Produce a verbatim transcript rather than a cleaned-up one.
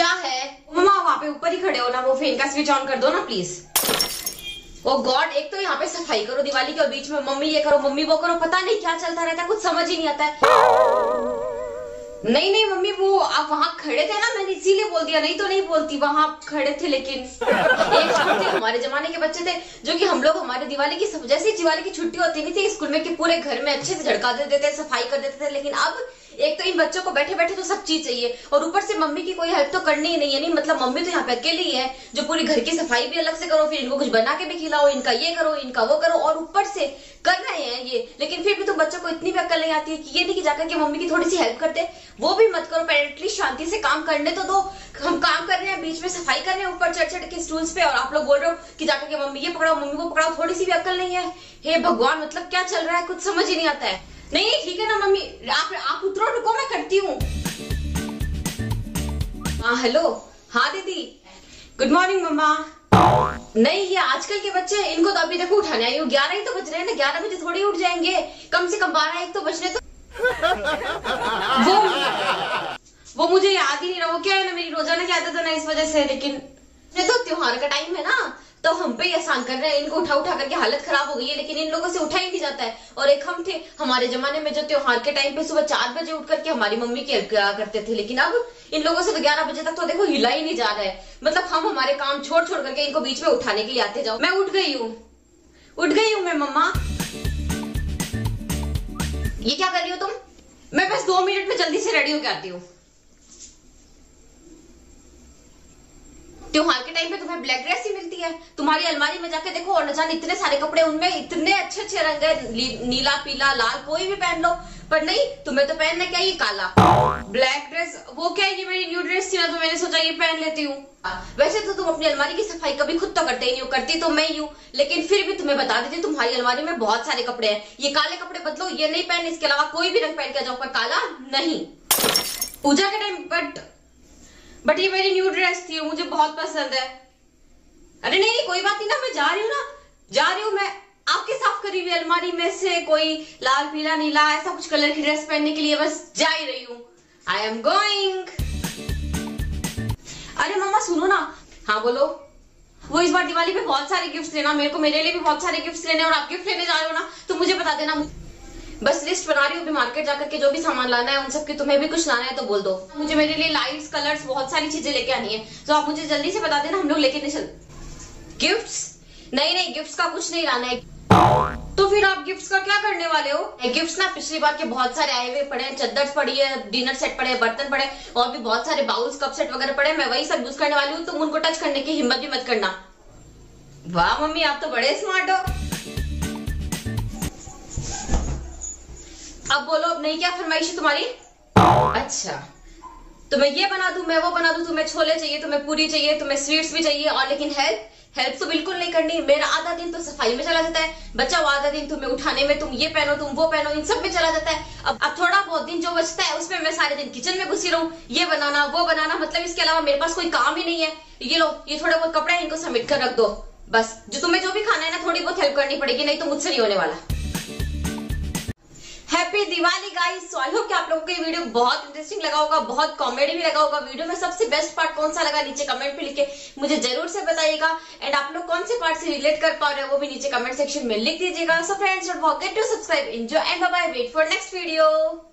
क्या है? मम्मा वहाँ पे ऊपर ही खड़े हो ना, वो फैन का स्विच ऑन कर दो ना प्लीज। ओ गॉड, एक तो यहाँ पे सफाई करो दिवाली के, और बीच में मम्मी ये करो मम्मी वो करो, पता नहीं क्या चलता रहता है, कुछ समझ ही नहीं आता है। नहीं नहीं मम्मी, वो आप वहाँ खड़े थे ना, मैंने इसीलिए बोल दिया, नहीं तो नहीं बोलती। वहाँ खड़े थे, लेकिन एक थे हमारे जमाने के बच्चे थे जो कि हम लोग, हमारे दिवाली की सब, जैसे दिवाली की छुट्टी होती नहीं थी स्कूल में कि पूरे घर में अच्छे से झड़का देते थे, सफाई कर देते थे। लेकिन अब एक तो इन बच्चों को बैठे बैठे तो सब चीज चाहिए, और ऊपर से मम्मी की कोई हेल्प तो करनी ही नहीं है। नहीं मतलब मम्मी तो यहाँ पे अकेली है, जो पूरी घर की सफाई भी अलग से करो, फिर इनको कुछ बना के भी खिलाओ, इनका ये करो इनका वो करो, और ऊपर से कर रहे हैं ये। लेकिन फिर भी तो बच्चों को इतनी भी अक्ल नहीं आती है कि ये नहीं कि जाकर के मम्मी की थोड़ी सी हेल्प करते, वो भी मत करो। पेरेंटली शांति से काम करने तो दो। हम काम कर रहे हैं, बीच में सफाई कर रहे हैं ऊपर चढ़ चढ़ के स्टूल्स पे, और आप लोग बोल रहे हो कि जाकर के मम्मी ये पकड़ाओ मम्मी को पकड़ाओ, थोड़ी सी भी अक्ल नहीं है। हे भगवान, मतलब क्या चल रहा है, कुछ समझ ही नहीं आता है। नहीं ठीक है ना मम्मी, आप आप उतरो, रुको मैं करती हूँ। हाँ हेलो, हाँ दीदी, गुड मॉर्निंग मम्मा। नहीं ये आजकल के बच्चे, इनको तो अभी देखो उठाने आई हूँ, ग्यारह ही तो बज रहे हैं ना, ग्यारह बजे थोड़ी उठ जाएंगे, कम से कम बारह एक तो बजने तो। वो वो मुझे याद ही नहीं रहा, वो क्या है ना मेरी रोजाना की आदत है ना, इस वजह से। लेकिन ये तो त्योहार का टाइम है ना, तो हम पे आसान कर रहे हैं, इनको उठा उठा करके हालत खराब हो गई है। लेकिन इन लोगों से उठा ही नहीं जाता है। और एक हम थे हमारे जमाने में जो त्योहार के टाइम पे सुबह चार बजे उठ करके हमारी मम्मी की हेल्प करते थे, लेकिन अब इन लोगों से तो ग्यारह बजे तक तो देखो हिला ही नहीं जा रहा है। मतलब हम हमारे काम छोड़ छोड़ करके इनको बीच में उठाने के लिए आते जाओ। मैं उठ गई हूँ, उठ गई हूँ मैं। मम्मा ये क्या कर रही हो तुम? मैं बस दो मिनट में जल्दी से रेडी होके आती हूँ। त्योहार के टाइम पे तुम्हें ब्लैक ड्रेस ही मिलती है, तुम्हारी अलमारी में जाके देखो और न जाने इतने सारे कपड़े, उनमें इतने अच्छे अच्छे रंग है, नीला पीला लाल कोई भी पहन लो, पर नहीं तुम्हें तो पहनना क्या ये काला ब्लैक ड्रेस। वो क्या है, ये मेरी न्यू ड्रेस थी ना, तो मैंने सोचा ये पहन लेती हूँ। वैसे तो तुम अपनी अलमारी की सफाई कभी खुद तो करते ही नहीं हो, करती तो मैं ही हूँ, लेकिन फिर भी तुम्हें बता देती हूँ तुम्हारी अलमारी में बहुत सारे कपड़े हैं, ये काले कपड़े बदलो, ये नहीं पहने, इसके अलावा कोई भी रंग पहन के जाओ पर काला नहीं। पूजा के टाइम बट बट ये मेरी न्यू ड्रेस थी, मुझे बहुत पसंद है। अरे नहीं कोई बात नहीं ना, मैं जा रही हूँ ना, जा रही हूँ मैं। आपके साफ करी हुई अलमारी में से कोई लाल पीला नीला ऐसा कुछ कलर की ड्रेस पहनने के लिए बस जा ही रही हूँ। I am going. अरे मम्मा सुनो ना। हाँ बोलो। वो इस बार दिवाली पे बहुत सारे गिफ्ट लेना, मेरे को मेरे लिए भी बहुत सारे गिफ्ट लेने, और आप गिफ्ट लेने जा रहे हो ना तो मुझे बता देना। बस लिस्ट बना रही हूँ अभी, मार्केट जाकर के जो भी सामान लाना है उन सब की, तुम्हें भी कुछ लाना है तो बोल दो। मुझे मेरे लिए लाइट्स कलर्स बहुत सारी चीजें लेके आनी है, तो आप मुझे जल्दी से बता देना, हम लोग लेके नहीं चल। गिफ्ट्स? नहीं नहीं गिफ्ट्स का कुछ नहीं लाना है। तो फिर आप गिफ्ट्स का क्या करने वाले हो? गिफ्ट्स ना पिछली बार के बहुत सारे आए हुए पड़े हैं, चद्दर्स पड़ी है, डिनर सेट पड़े, बर्तन पड़े, और भी बहुत सारे बाउल्स कप सेट वगैरह पड़े, मैं वही सब यूज करने वाली हूँ, तुम उनको टच करने की हिम्मत भी मत करना। वाह मम्मी आप तो बड़े स्मार्ट हो। अब बोलो अब नहीं क्या फरमाइश है तुम्हारी? अच्छा तुम्हें ये बना दूं मैं वो बना दूं, तुम्हें छोले चाहिए तुम्हें पूरी चाहिए तुम्हें स्वीट्स भी चाहिए, और लेकिन हेल्प हेल्प तो बिल्कुल नहीं करनी। मेरा आधा दिन तो सफाई में चला जाता है, बच्चा आधा दिन तुम्हें उठाने में, तुम ये पहनो तुम वो पहनो, इन सब में चला जाता है। अब अब थोड़ा बहुत दिन जो बचता है उसमें मैं सारे दिन किचन में घुसी रहूं, ये बनाना वो बनाना, मतलब इसके अलावा मेरे पास कोई काम ही नहीं है। ये लो ये थोड़े बहुत कपड़े हैं, इनको समेट कर रख दो बस, जो तुम्हें जो भी खाना है ना थोड़ी बहुत हेल्प करनी पड़ेगी, नहीं तो मुझसे नहीं होने वाला। Happy Diwali guys, so I hope कि आप लोगों को ये वीडियो बहुत इंटरेस्टिंग लगा होगा, बहुत कॉमेडी भी लगा होगा। वीडियो में सबसे बेस्ट पार्ट कौन सा लगा नीचे कमेंट पे लिख के मुझे जरूर से बताइएगा, एंड आप लोग कौन से पार्ट से रिलेट कर पा रहे हो वो भी नीचे कमेंट सेक्शन में लिख दीजिएगा। So friends don't forget to subscribe, enjoy and bye bye, wait for next video.